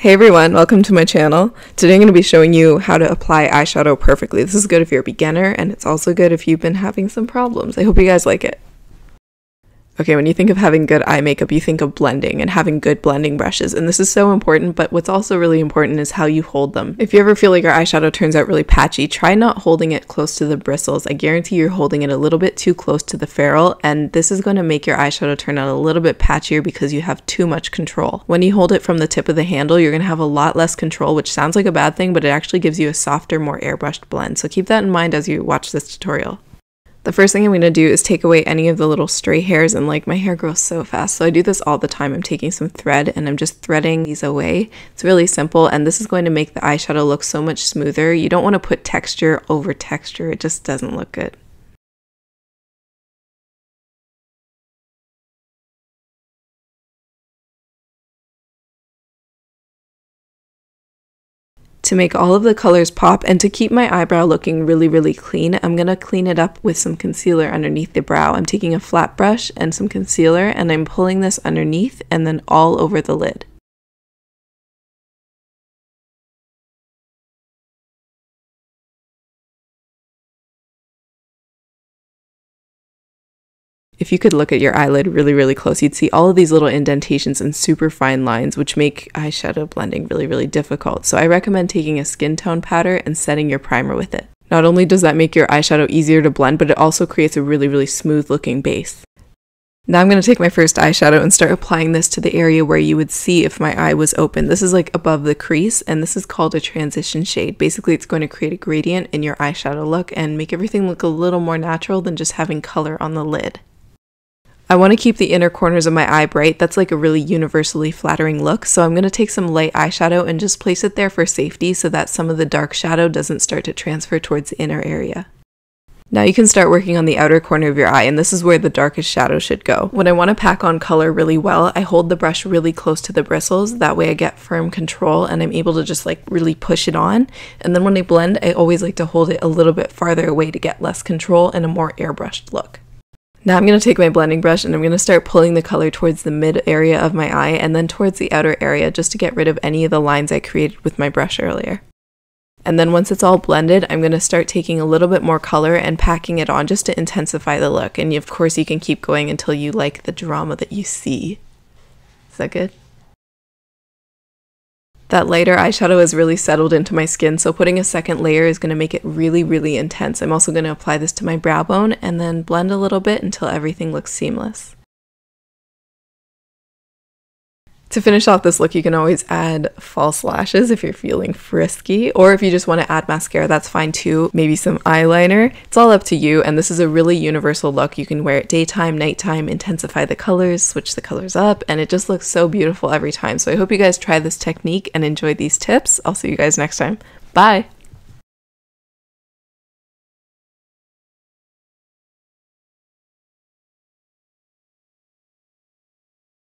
Hey everyone, welcome to my channel. Today I'm going to be showing you how to apply eyeshadow perfectly. This is good if you're a beginner, and it's also good if you've been having some problems. I hope you guys like it. Okay, when you think of having good eye makeup, you think of blending and having good blending brushes, and this is so important, but what's also really important is how you hold them. If you ever feel like your eyeshadow turns out really patchy, try not holding it close to the bristles. I guarantee you're holding it a little bit too close to the ferrule, and this is going to make your eyeshadow turn out a little bit patchier because you have too much control. When you hold it from the tip of the handle, you're going to have a lot less control, which sounds like a bad thing, but it actually gives you a softer, more airbrushed blend, so keep that in mind as you watch this tutorial. The first thing I'm going to do is take away any of the little stray hairs, and like, my hair grows so fast, so I do this all the time. I'm taking some thread and I'm just threading these away. It's really simple, and this is going to make the eyeshadow look so much smoother. You don't want to put texture over texture, it just doesn't look good. To make all of the colors pop and to keep my eyebrow looking really clean, I'm gonna clean it up with some concealer underneath the brow. I'm taking a flat brush and some concealer, and I'm pulling this underneath and then all over the lid. If you could look at your eyelid really close, you'd see all of these little indentations and super fine lines, which make eyeshadow blending really difficult. So I recommend taking a skin tone powder and setting your primer with it. Not only does that make your eyeshadow easier to blend, but it also creates a really smooth looking base. Now I'm going to take my first eyeshadow and start applying this to the area where you would see if my eye was open. This is like above the crease, and this is called a transition shade. Basically, it's going to create a gradient in your eyeshadow look and make everything look a little more natural than just having color on the lid. I want to keep the inner corners of my eye bright. That's like a really universally flattering look, so I'm going to take some light eyeshadow and just place it there for safety so that some of the dark shadow doesn't start to transfer towards the inner area. Now you can start working on the outer corner of your eye, and this is where the darkest shadow should go. When I want to pack on color really well, I hold the brush really close to the bristles. That way I get firm control and I'm able to just like really push it on. And then when I blend, I always like to hold it a little bit farther away to get less control and a more airbrushed look. Now I'm going to take my blending brush and I'm going to start pulling the color towards the mid area of my eye and then towards the outer area just to get rid of any of the lines I created with my brush earlier. And then once it's all blended, I'm going to start taking a little bit more color and packing it on just to intensify the look. And of course you can keep going until you like the drama that you see. Is that good? That lighter eyeshadow is really settled into my skin, so putting a second layer is going to make it really intense. I'm also going to apply this to my brow bone and then blend a little bit until everything looks seamless. To finish off this look, you can always add false lashes if you're feeling frisky, or if you just want to add mascara, that's fine too. Maybe some eyeliner. It's all up to you, and this is a really universal look. You can wear it daytime, nighttime, intensify the colors, switch the colors up, and it just looks so beautiful every time. So I hope you guys try this technique and enjoy these tips. I'll see you guys next time. Bye!